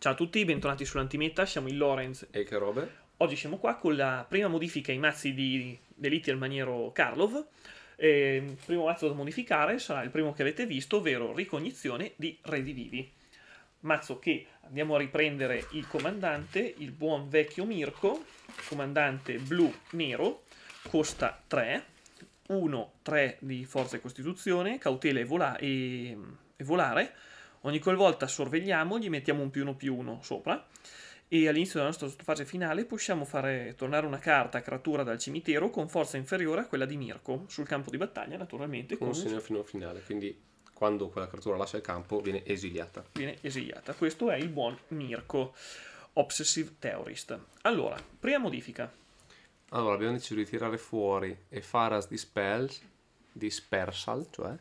Ciao a tutti, bentornati sull'Antimeta, siamo il Lorenz e che robe. Oggi siamo qua con la prima modifica ai mazzi di Elite al Maniero Karlov. Il primo mazzo da modificare sarà il primo che avete visto, ovvero Ricognizione di Redivivi. Mazzo che andiamo a riprendere il comandante, il buon vecchio Mirko, comandante blu-nero, costa 3, 1-3 di forza e costituzione, cautela e volare. Ogni qualvolta sorvegliamo, gli mettiamo un +1/+1 sopra e all'inizio della nostra fase finale possiamo fare tornare una carta creatura dal cimitero con forza inferiore a quella di Mirko sul campo di battaglia, naturalmente. Con un segno fino al finale, quindi quando quella creatura lascia il campo viene esiliata. Viene esiliata. Questo è il buon Mirko, Obsessive Theorist. Allora, prima modifica. Allora, abbiamo deciso di tirare fuori Faras Dispel, Dispersal, cioè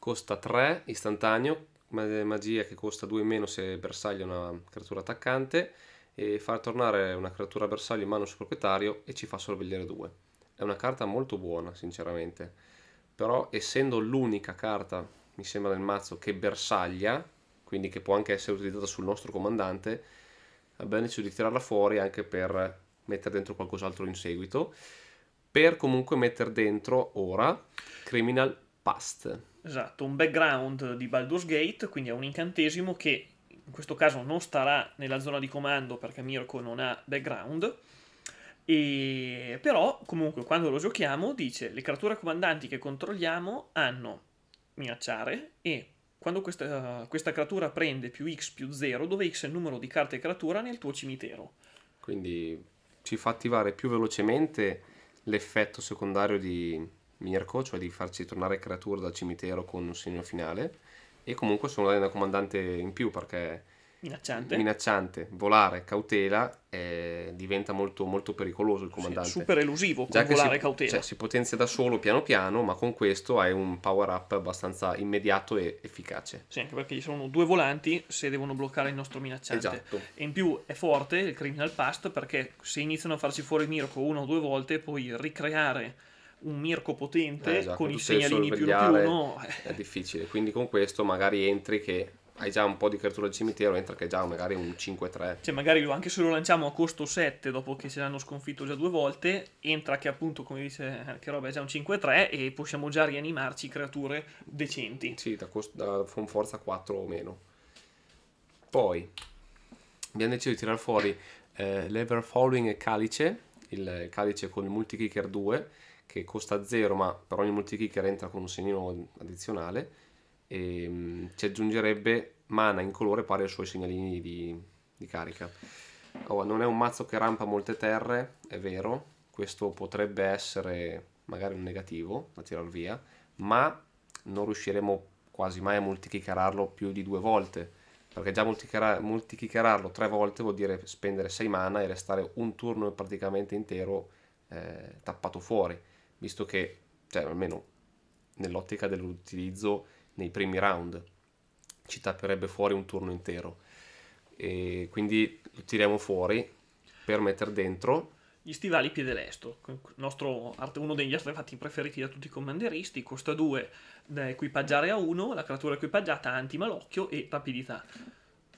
costa 3, istantaneo, magia che costa 2 in meno se bersaglio è una creatura attaccante, e far tornare una creatura bersaglio in mano al suo proprietario e ci fa sorvegliare 2. È una carta molto buona, sinceramente, però essendo l'unica carta, mi sembra, del mazzo che bersaglia, quindi che può anche essere utilizzata sul nostro comandante, abbiamo deciso di tirarla fuori anche per mettere dentro qualcos'altro in seguito, per comunque mettere dentro ora Criminal Past. Esatto, un background di Baldur's Gate, quindi è un incantesimo che in questo caso non starà nella zona di comando perché Mirko non ha background, e però comunque quando lo giochiamo dice le creature comandanti che controlliamo hanno minacciare e quando questa creatura prende +X +0, dove X è il numero di carte creatura nel tuo cimitero. Quindi ci fa attivare più velocemente l'effetto secondario di Mirko, cioè di farci tornare creature dal cimitero con un segno finale, e comunque sono una comandante in più perché minacciante, volare, cautela, diventa molto, molto pericoloso il comandante. Sì, super elusivo con volare, cautela. Cioè, si potenzia da solo piano piano, ma con questo hai un power up abbastanza immediato e efficace. Sì, anche perché ci sono 2 volanti se devono bloccare il nostro minacciante. Esatto. E in più è forte il Criminal Past perché se iniziano a farci fuori Mirko 1 o 2 volte, puoi ricreare un Mirko potente con i segnalini +1/+1 è difficile, quindi con questo magari entri che hai già un po' di creatura al cimitero, entra che hai già magari un 5-3, cioè magari anche se lo lanciamo a costo 7 dopo che ce l'hanno sconfitto già 2 volte, entra che appunto, come dice che roba, è già un 5-3 e possiamo già rianimarci creature decenti. Sì, con forza 4 o meno. Poi abbiamo deciso di tirar fuori Lever Following e Calice, il Calice con il Multikicker 2 che costa 0, ma per ogni Multikicker entra con un segnino addizionale, e ci aggiungerebbe mana incolore pari ai suoi segnalini di carica. Oh, non è un mazzo che rampa molte terre, è vero, questo potrebbe essere magari un negativo da tirar via, ma non riusciremo quasi mai a multikickerarlo più di 2 volte, perché già multikickerarlo 3 volte vuol dire spendere 6 mana e restare un turno praticamente intero tappato fuori, visto che, cioè, almeno nell'ottica dell'utilizzo nei primi round, ci tapperebbe fuori un turno intero, e quindi lo tiriamo fuori per mettere dentro gli stivali piede lestro, uno degli artefatti preferiti da tutti i comanderisti, costa 2 da equipaggiare a 1, la creatura equipaggiata ha antimalocchio e rapidità.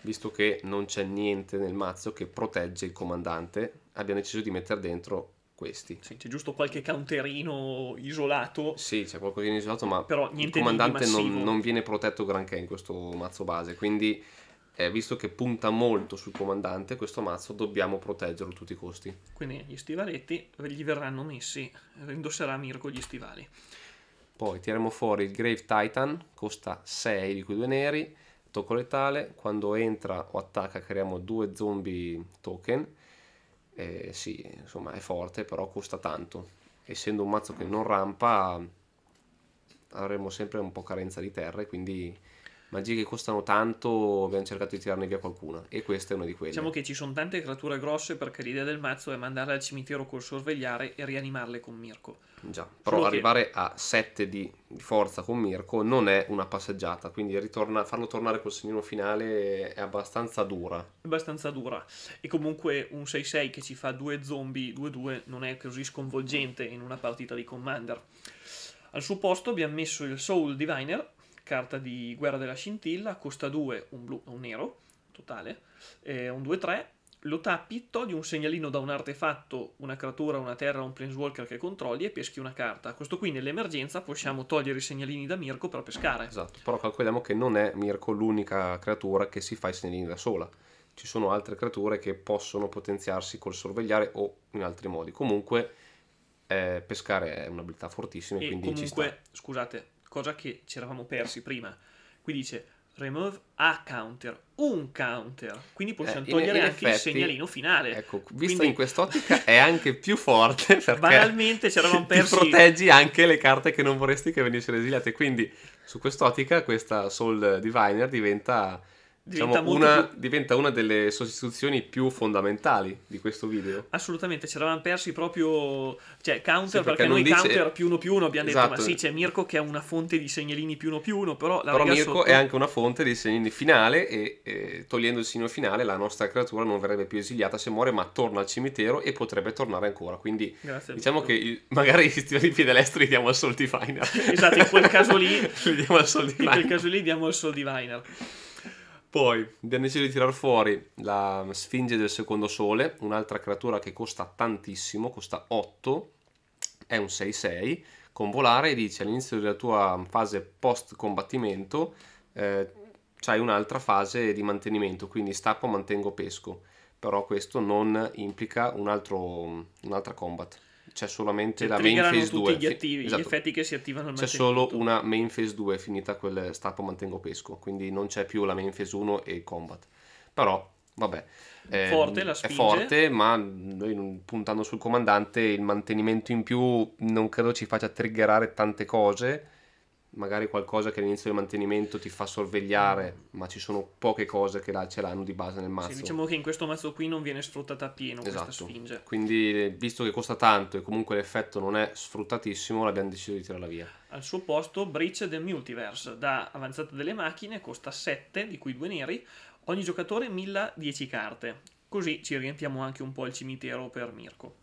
Visto che non c'è niente nel mazzo che protegge il comandante, abbiamo deciso di mettere dentro questi. Sì, c'è giusto qualche counterino isolato. Sì, c'è qualcosina isolato, ma però il comandante non viene protetto granché in questo mazzo base, quindi visto che punta molto sul comandante questo mazzo, dobbiamo proteggerlo a tutti i costi. Quindi gli stivaletti gli verranno messi, indosserà Mirko gli stivali. Poi tiriamo fuori il Grave Titan, costa 6 di cui 2 neri, tocco letale, quando entra o attacca creiamo 2 zombie token. Sì, insomma è forte, però costa tanto. Essendo un mazzo che non rampa avremo sempre un po' carenza di terre, quindi magie che costano tanto abbiamo cercato di tirarne via qualcuna e questa è una di quelle. Diciamo che ci sono tante creature grosse perché l'idea del mazzo è mandarle al cimitero col sorvegliare e rianimarle con Mirko. Già, però solo arrivare a 7 di forza con Mirko non è una passeggiata, quindi farlo tornare col segnino finale è abbastanza dura. E comunque un 6-6 che ci fa 2 zombie 2-2 non è così sconvolgente in una partita di Commander. Al suo posto abbiamo messo il Soul Diviner, carta di guerra della scintilla, costa 2, un blu e un nero, totale, un 2-3, lo tappi, togli un segnalino da un artefatto, una creatura, una terra, un planeswalker che controlli e peschi una carta. Questo qui nell'emergenza possiamo togliere i segnalini da Mirko per pescare. Esatto, però calcoliamo che non è Mirko l'unica creatura che si fa i segnalini da sola. Ci sono altre creature che possono potenziarsi col sorvegliare o in altri modi. Comunque pescare è un'abilità fortissima e quindi comunque, ci sta. Scusate, cosa che ci eravamo persi prima. Qui dice remove a counter, un counter, quindi possiamo togliere anche effetti, il segnalino finale. Ecco, visto quindi... in quest'ottica è anche più forte perché banalmente ci eravamo persi. Proteggi anche le carte che non vorresti che venissero esiliate, quindi su quest'ottica questa Soul Diviner diventa... diventa una delle sostituzioni più fondamentali di questo video. Assolutamente, ci eravamo persi proprio, cioè counter, sì, perché noi dice... counter +1/+1 abbiamo detto, ma sì, c'è Mirko che è una fonte di segnalini +1/+1, però la Mirko sotto... è anche una fonte di segnalini finale e togliendo il segno finale la nostra creatura non verrebbe più esiliata se muore, ma torna al cimitero e potrebbe tornare ancora, quindi diciamo che magari i piedestri diamo al Soul Diviner. Esatto, in quel caso lì diamo al Soul Diviner. In quel caso lì diamo al Soul Diviner. Poi abbiamo deciso di tirar fuori la Sfinge del secondo sole, un'altra creatura che costa tantissimo, costa 8, è un 6-6, con volare e dice all'inizio della tua fase post combattimento c'hai un'altra fase di mantenimento, quindi stappo, mantengo, pesco, però questo non implica un'altra combat. C'è solamente la main phase 2. Tutti gli attivi, esatto. Gli effetti che si attivano al mantenimento. C'è solo una main phase 2 finita quel stappo, mantengo, pesco, quindi non c'è più la main phase 1 e combat. Però vabbè, forte, la Sfinge. È forte, ma noi puntando sul comandante il mantenimento in più non credo ci faccia triggerare tante cose, magari qualcosa che all'inizio del mantenimento ti fa sorvegliare, ma ci sono poche cose che ce l'hanno di base nel mazzo. Sì, diciamo che in questo mazzo qui non viene sfruttata appieno, esatto, questa Sfinge. Quindi visto che costa tanto e comunque l'effetto non è sfruttatissimo, l'abbiamo deciso di tirarla via. Al suo posto Bridge the Multiverse, da avanzata delle macchine, costa 7, di cui 2 neri, ogni giocatore 1010 carte, così ci riempiamo anche un po' il cimitero per Mirko.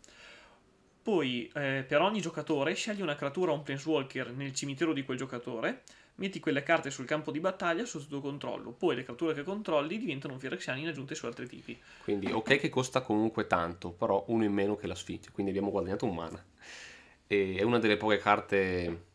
Poi per ogni giocatore scegli una creatura o un planeswalker nel cimitero di quel giocatore, metti quelle carte sul campo di battaglia sotto tuo controllo, poi le creature che controlli diventano un Firexiani in aggiunte su altri tipi. Quindi ok che costa comunque tanto, però uno in meno che la Sfinge, quindi abbiamo guadagnato un mana. E è una delle poche carte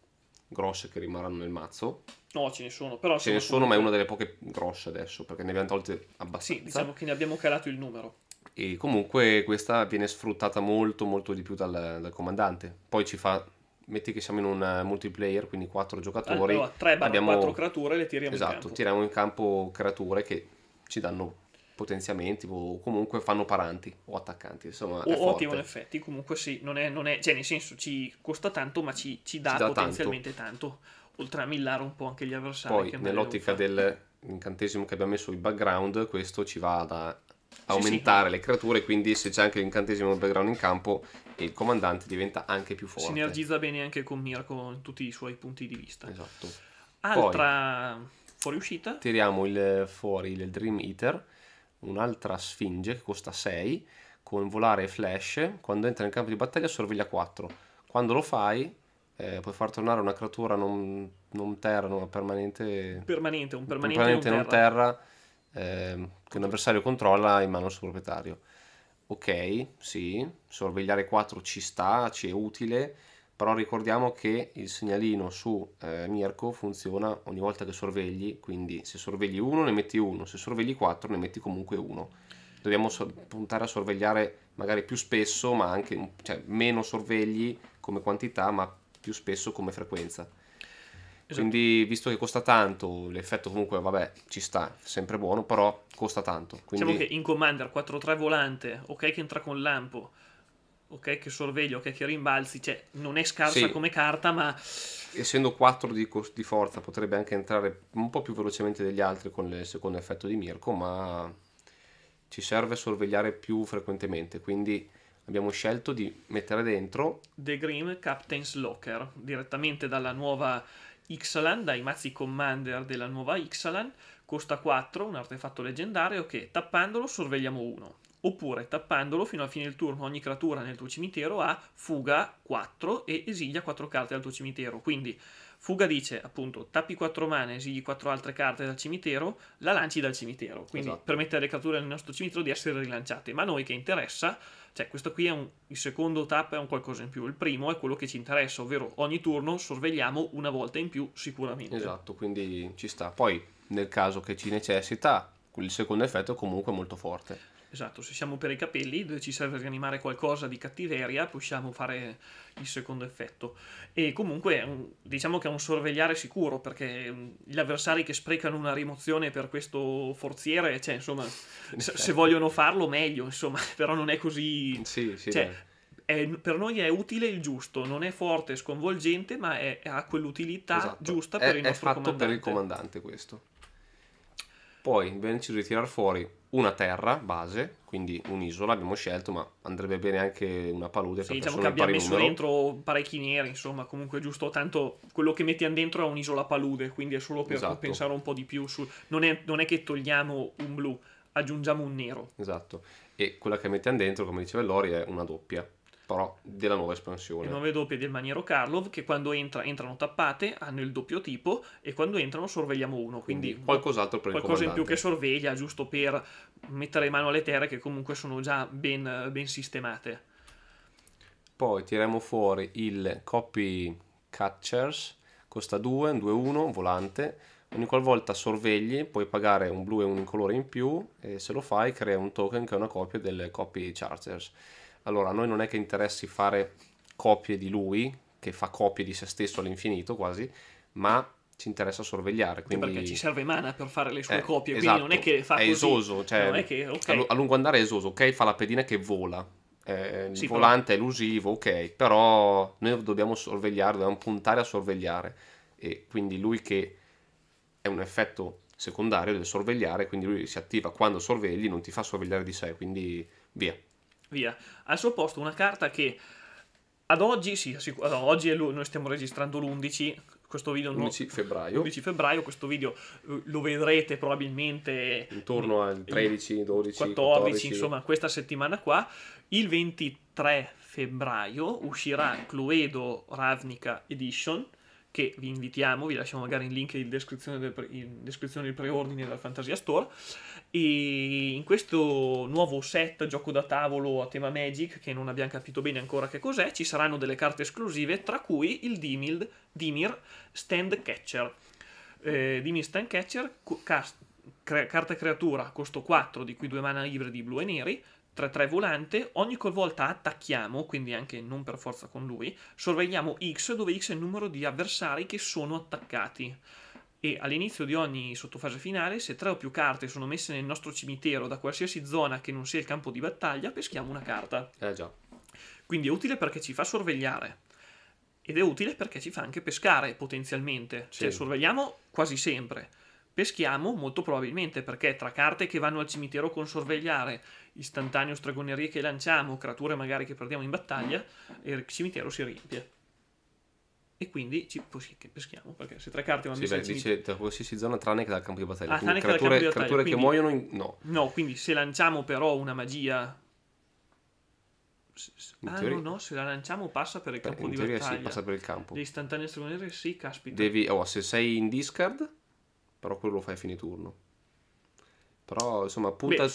grosse che rimarranno nel mazzo. No, ce ne sono, però ce ne sono comunque... ma è una delle poche grosse adesso, perché ne abbiamo tolte abbastanza. Sì, diciamo che ne abbiamo calato il numero. E comunque questa viene sfruttata molto molto di più dal comandante. Poi ci fa, metti che siamo in un multiplayer, quindi 4 giocatori, allora, 3/4 creature le tiriamo, esatto, in campo. Esatto, tiriamo in campo creature che ci danno potenziamenti o comunque fanno paranti o attaccanti, insomma, o attivano effetti. Comunque sì, non è, cioè nel senso ci costa tanto, ma ci dà potenzialmente tanto, oltre a millare un po' anche gli avversari. Poi nell'ottica dell'incantesimo che abbiamo messo in background, questo ci va da aumentare le creature, quindi se c'è anche l'incantesimo background in campo il comandante diventa anche più forte. Sinergizza bene anche con Mirko in tutti i suoi punti di vista. Esatto. Altra poi, fuoriuscita. Tiriamo fuori il Dream Eater, un'altra Sfinge che costa 6, con volare e flash, quando entra in campo di battaglia sorveglia 4. Quando lo fai puoi far tornare una creatura non terra, no, permanente non terra che un avversario controlla in mano al suo proprietario. Ok, sì, sorvegliare 4 ci sta, ci è utile, però ricordiamo che il segnalino su Mirko funziona ogni volta che sorvegli, quindi se sorvegli 1 ne metti 1, se sorvegli 4 ne metti comunque 1. Dobbiamo puntare a sorvegliare magari più spesso, ma anche meno sorvegli come quantità, ma più spesso come frequenza. Esatto. Quindi visto che costa tanto, l'effetto comunque vabbè ci sta, sempre buono, però costa tanto. Quindi... diciamo che in Commander 4-3 volante, ok che entra con lampo, ok che sorveglio, ok che rimbalzi, cioè non è scarsa come carta, ma... essendo 4 di forza potrebbe anche entrare un po' più velocemente degli altri con il secondo effetto di Mirko, ma ci serve sorvegliare più frequentemente, quindi... abbiamo scelto di mettere dentro The Grim Captain's Locker, direttamente dalla nuova Ixalan, dai mazzi Commander della nuova Ixalan, costa 4, un artefatto leggendario che tappandolo sorvegliamo 1, oppure tappandolo fino alla fine del turno ogni creatura nel tuo cimitero ha fuga 4 e esilia 4 carte dal tuo cimitero, quindi Fuga dice, appunto, tappi 4 mana, esili 4 altre carte dal cimitero, la lanci dal cimitero, quindi esatto, permette alle creature del nostro cimitero di essere rilanciate, ma a noi che interessa, cioè questo qui è il secondo tap è un qualcosa in più, il primo è quello che ci interessa, ovvero ogni turno sorvegliamo una volta in più sicuramente. Esatto, quindi ci sta, poi nel caso che ci necessita, il secondo effetto è comunque molto forte. Esatto, se siamo per i capelli, dove ci serve rianimare qualcosa di cattiveria, possiamo fare il secondo effetto. E comunque diciamo che è un sorvegliare sicuro, perché gli avversari che sprecano una rimozione per questo forziere, cioè insomma, se vogliono farlo meglio, insomma, però non è così... Sì, sì, cioè, per noi è utile il giusto, non è forte, sconvolgente, ma ha quell'utilità esatto, giusta per il nostro comandante. È fatto per il comandante questo. Poi bene ci ritirare fuori una terra base, quindi un'isola abbiamo scelto, ma andrebbe bene anche una palude. Sì, diciamo che abbiamo messo dentro parecchi neri, insomma, comunque giusto, tanto quello che mettiamo dentro è un'isola palude, quindi è solo per esatto, pensare un po' di più su... non è che togliamo un blu, aggiungiamo un nero. Esatto, e quella che mettiamo dentro, come diceva Lori, è una doppia, però della nuova espansione. Le nuove doppie del Maniero Karlov, che quando entrano tappate, hanno il doppio tipo, e quando entrano sorvegliamo uno, quindi qualcos'altro per il comandante. Qualcosa in più che sorveglia, giusto per mettere mano alle terre che comunque sono già ben sistemate. Poi tiriamo fuori il Copy Catchers, costa 2, 2-1, volante, ogni qualvolta sorvegli puoi pagare un blu e un incolore in più, e se lo fai crea un token che è una copia del Copy Chargers. Allora, a noi non è che interessi fare copie di lui, che fa copie di se stesso all'infinito quasi, ma ci interessa sorvegliare. Quindi... Perché ci serve mana per fare le sue copie, esatto, quindi non è che fa così. È esoso, cioè, non è che, okay, a lungo andare è esoso, ok, fa la pedina che vola, sì, il volante però... è elusivo, ok, però noi dobbiamo sorvegliare, dobbiamo puntare a sorvegliare, e quindi lui che è un effetto secondario del sorvegliare, quindi lui si attiva quando sorvegli, non ti fa sorvegliare di sé, quindi via. Via. Al suo posto una carta che ad oggi, sì, oggi noi stiamo registrando l'11, questo video 11 febbraio. 11 febbraio, questo video lo vedrete probabilmente intorno al 13, 12, 14, insomma questa settimana qua. Il 23 febbraio uscirà Cluedo Ravnica Edition, che vi invitiamo, vi lasciamo magari il link in descrizione del preordine dal Fantasia Store, e in questo nuovo set gioco da tavolo a tema Magic, che non abbiamo capito bene ancora che cos'è, ci saranno delle carte esclusive, tra cui il Dimir Stand Catcher. Dimir Stand Catcher, carta creatura, costo 4, di cui 2 mana ibridi blu e neri, 3-3 volante, ogni qualvolta attacchiamo, quindi anche non per forza con lui, sorvegliamo X, dove X è il numero di avversari che sono attaccati. E all'inizio di ogni sottofase finale, se 3 o più carte sono messe nel nostro cimitero da qualsiasi zona che non sia il campo di battaglia, peschiamo una carta. Già. Quindi è utile perché ci fa sorvegliare. Ed è utile perché ci fa anche pescare, potenzialmente. Sì. Cioè, sorvegliamo quasi sempre. Peschiamo molto probabilmente, perché tra carte che vanno al cimitero con sorvegliare, istantaneo stregonerie che lanciamo, creature magari che perdiamo in battaglia, il cimitero si riempie. E quindi peschiamo, perché se 3 carte vanno al cimitero... Dice da qualsiasi zona tranne che dal campo di battaglia. Ah, tranne che dal campo di battaglia. Creature quindi, che muoiono... No. No, quindi se lanciamo però una magia... no, se la lanciamo passa per il campo di battaglia. Sì, passa per il campo. Le istantanee stregonerie, sì, caspita. Devi... Oh, se sei in discard... Però quello lo fai a fine turno. Però insomma punta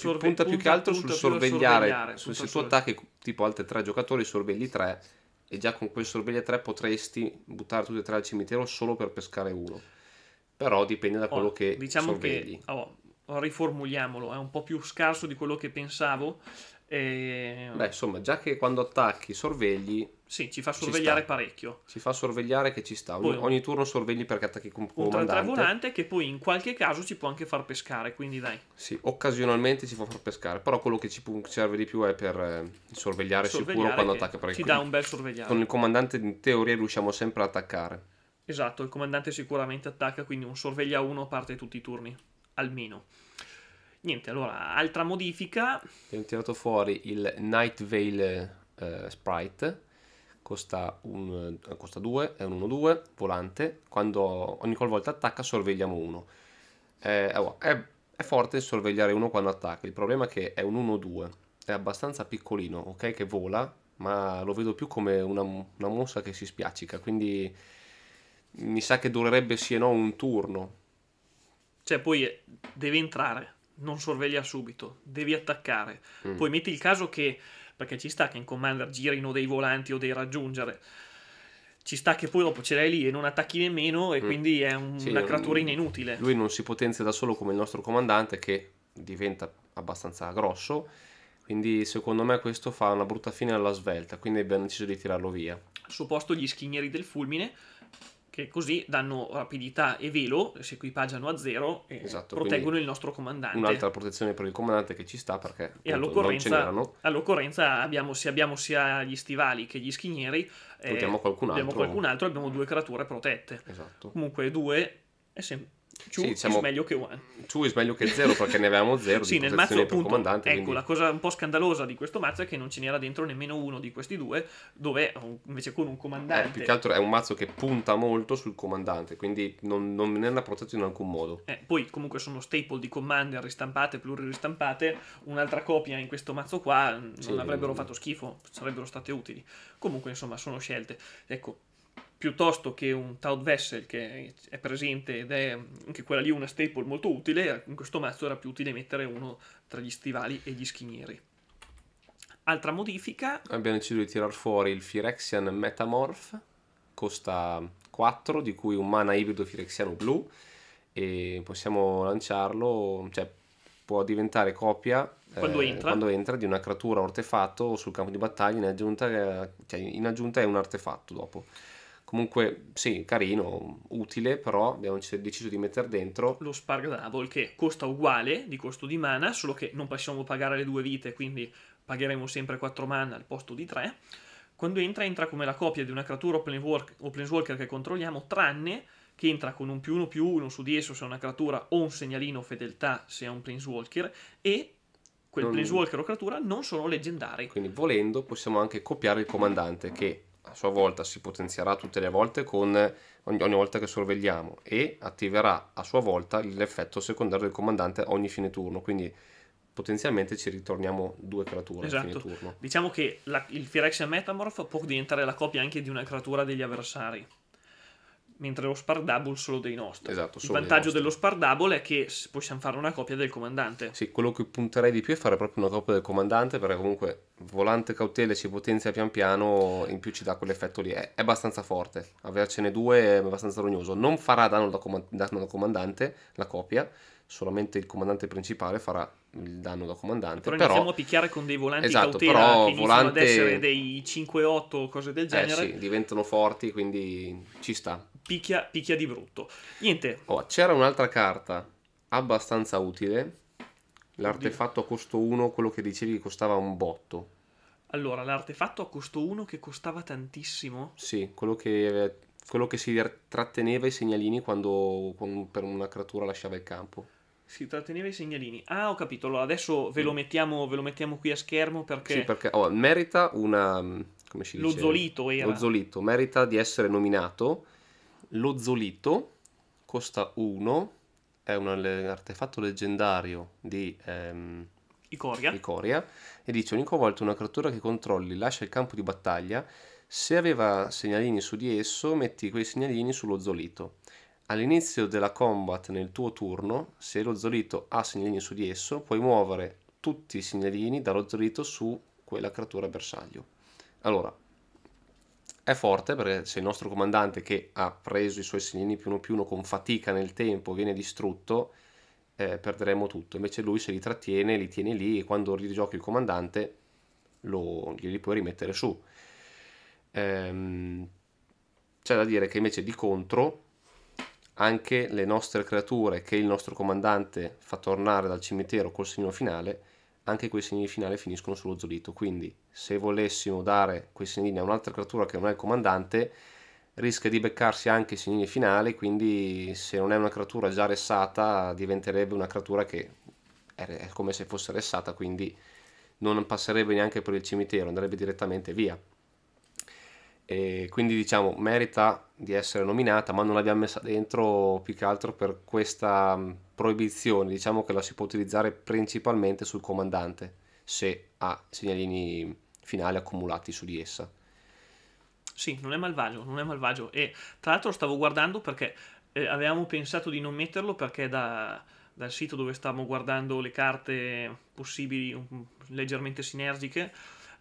più che altro sul sorvegliare. Se tu attacchi tipo altri 3 giocatori, sorvegli 3, e già con quel sorvegliare 3 potresti buttare tutti e 3 al cimitero solo per pescare uno. Però dipende da quello che sorvegli. Diciamo che riformuliamolo, è un po' più scarso di quello che pensavo. Beh, insomma, già che quando attacchi sorvegli, sì, ci fa sorvegliare parecchio. Ci fa sorvegliare che ci sta. Poi, ogni turno sorvegli perché attacchi con un comandante. Un 3-3 volante che poi in qualche caso ci può anche far pescare, quindi dai. Sì, occasionalmente ci può far pescare, però quello che ci serve di più è per sorvegliare sicuro quando attacca. Perché ci dà un bel sorvegliare. Con il comandante in teoria riusciamo sempre ad attaccare. Esatto, il comandante sicuramente attacca, quindi un sorveglia uno parte tutti i turni, almeno. Niente, allora, altra modifica. Abbiamo tirato fuori il Night Vale Sprite, costa 2, è un 1-2, volante, quando ogni qualvolta attacca sorvegliamo uno. È forte sorvegliare uno quando attacca, il problema è che è un 1-2, è abbastanza piccolino, ok, che vola, ma lo vedo più come una mossa che si spiaccica, quindi... mi sa che durerebbe sì e no un turno. Cioè poi devi entrare, non sorveglia subito, devi attaccare. Poi metti il caso che, perché ci sta che in Commander girino dei volanti o dei raggiungere, ci sta che poi dopo ce l'hai lì e non attacchi nemmeno, e quindi è una creaturina inutile. Lui non si potenzia da solo come il nostro comandante, che diventa abbastanza grosso, quindi secondo me questo fa una brutta fine alla svelta, quindi abbiamo deciso di tirarlo via. Al suo posto gli schinieri del fulmine, che così danno rapidità e velo, si equipaggiano a zero e proteggono il nostro comandante. Un'altra protezione per il comandante che ci sta, perché all'occorrenza abbiamo, se abbiamo sia gli stivali che gli schinieri, abbiamo qualcun altro, abbiamo due creature protette. Esatto. Comunque due è sempre... Two is meglio che one. Two is meglio che zero, perché ne avevamo zero. Sì, di nel mazzo, appunto, comandante, ecco, quindi... la cosa un po' scandalosa di questo mazzo è che non ce n'era dentro nemmeno uno di questi due, dove invece con un comandante... più che altro è un mazzo che punta molto sul comandante, quindi non ne era protetto in alcun modo. Poi comunque sono staple di Commander ristampate, pluriristampate, un'altra copia in questo mazzo qua non avrebbero fatto schifo, sarebbero state utili. Comunque insomma sono scelte, ecco. Piuttosto che un Taut Vessel che è presente ed è anche quella lì una staple molto utile, in questo mazzo era più utile mettere uno tra gli stivali e gli schinieri. Altra modifica. Abbiamo deciso di tirar fuori il Phyrexian Metamorph, costa 4, di cui un mana ibrido firexiano blu, e possiamo lanciarlo, cioè può diventare copia quando entra di una creatura o artefatto sul campo di battaglia, in aggiunta è un artefatto dopo. Comunque sì, carino, utile, però abbiamo deciso di mettere dentro lo Spark Double, che costa uguale di costo di mana, solo che non possiamo pagare le due vite, quindi pagheremo sempre 4 mana al posto di 3. Quando entra come la copia di una creatura o planeswalker che controlliamo, tranne che entra con un +1/+1 su di esso se è una creatura, o un segnalino fedeltà se è un planeswalker, e quel planeswalker o creatura non sono leggendari. Quindi volendo possiamo anche copiare il comandante, che a sua volta si potenzierà tutte le volte ogni volta che sorvegliamo, e attiverà a sua volta l'effetto secondario del comandante ogni fine turno, quindi potenzialmente ci ritorniamo due creature. Esatto. A fine turno. Diciamo che il Phyrexian Metamorph può diventare la copia anche di una creatura degli avversari, mentre lo Spark Double solo dei nostri. Esatto, il vantaggio dello Spark Double è che possiamo fare una copia del comandante. Sì, quello che punterei di più è fare proprio una copia del comandante, perché comunque volante cautele si potenzia pian piano, in più ci dà quell'effetto lì, è abbastanza forte, avercene due è abbastanza rognoso. Non farà danno da comandante la copia, solamente il comandante principale farà il danno da comandante. Però iniziamo a picchiare con dei volanti cautela, però che volante... iniziano ad essere dei 5-8 o cose del genere. Sì, diventano forti, quindi ci sta. Picchia di brutto. Niente. Oh, c'era un'altra carta abbastanza utile, l'artefatto a costo 1, quello che dicevi che costava un botto. Allora, l'artefatto a costo 1 che costava tantissimo? Sì, quello che si tratteneva i segnalini quando per una creatura lasciava il campo. Si tratteneva i segnalini. Ah, ho capito. Allora, adesso ve lo mettiamo qui a schermo, perché... Sì, perché merita una... come si dice? Lo Zolito era. Lo Zolito. Merita di essere nominato. Lo Zolito costa 1, è un artefatto leggendario di Icoria, e dice: ogni volta una creatura che controlli lascia il campo di battaglia, se aveva segnalini su di esso metti quei segnalini sullo Zolito. All'inizio della combat nel tuo turno, se lo Zolito ha segnalini su di esso, puoi muovere tutti i segnalini dallo Zolito su quella creatura bersaglio. Allora, è forte, perché se il nostro comandante, che ha preso i suoi segnalini +1/+1 con fatica nel tempo, viene distrutto, perderemo tutto. Invece lui se li trattiene, li tiene lì, e quando rigiochi il comandante li puoi rimettere su. C'è da dire che invece di contro anche le nostre creature che il nostro comandante fa tornare dal cimitero col segno finale, anche quei segni finali finiscono sullo Zolito, quindi se volessimo dare quei segnini a un'altra creatura che non è il comandante, rischia di beccarsi anche i segnini finali, quindi se non è una creatura già ressata diventerebbe una creatura che è come se fosse ressata, quindi non passerebbe neanche per il cimitero, andrebbe direttamente via. E quindi diciamo merita di essere nominata, ma non l'abbiamo messa dentro più che altro per questa proibizione, diciamo che la si può utilizzare principalmente sul comandante se ha segnalini finali accumulati su di essa. Sì, non è malvagio, non è malvagio. E tra l'altro stavo guardando perché avevamo pensato di non metterlo perché dal sito dove stavamo guardando le carte possibili leggermente sinergiche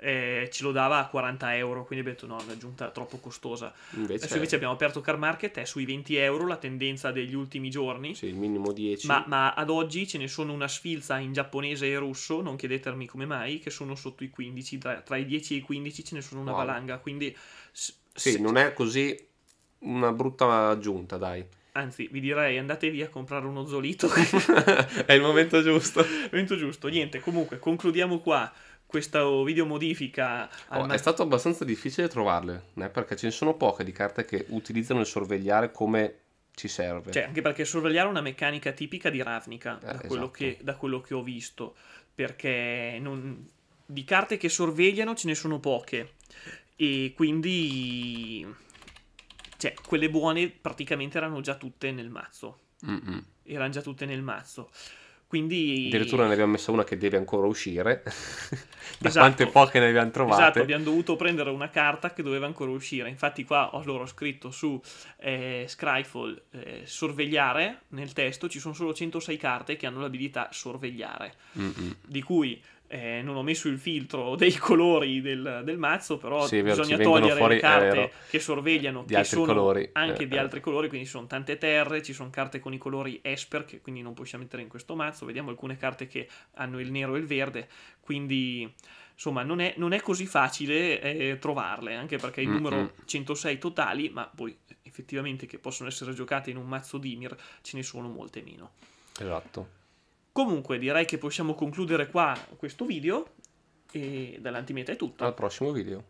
ce lo dava a €40, quindi abbiamo detto no, è un'aggiunta troppo costosa. Adesso invece abbiamo aperto Car Market, è sui €20 la tendenza degli ultimi giorni, sì, il minimo 10, ma ad oggi ce ne sono una sfilza in giapponese e russo, non chiedetemi come mai, che sono sotto i 15, tra i 10 e i 15 ce ne sono una valanga, quindi sì, non è così una brutta aggiunta, dai. Anzi, vi direi andatevi a comprare uno Zolito. È il momento giusto. Il momento giusto. Niente, comunque concludiamo qua questa video modifica. È stato abbastanza difficile trovarle, perché ce ne sono poche di carte che utilizzano il sorvegliare come ci serve. Cioè, anche perché sorvegliare è una meccanica tipica di Ravnica, da quello che ho visto, perché di carte che sorvegliano ce ne sono poche e quindi... Cioè, quelle buone praticamente erano già tutte nel mazzo. Erano già tutte nel mazzo. Quindi... Addirittura ne abbiamo messa una che deve ancora uscire. Da quante poche ne abbiamo trovate. Esatto, abbiamo dovuto prendere una carta che doveva ancora uscire. Infatti qua ho scritto su Scryfall sorvegliare, nel testo ci sono solo 106 carte che hanno l'abilità sorvegliare. Di cui... non ho messo il filtro dei colori del mazzo, però sì, vero, bisogna togliere fuori, le carte che sorvegliano che sono colori, anche di altri colori, quindi ci sono tante terre, ci sono carte con i colori Esper che quindi non possiamo mettere in questo mazzo, vediamo alcune carte che hanno il nero e il verde, quindi insomma non è così facile trovarle, anche perché il numero 106 totali, ma poi effettivamente che possono essere giocate in un mazzo Dimir ce ne sono molte meno. Esatto. Comunque direi che possiamo concludere qua questo video e dall'antimeta è tutto. Al prossimo video.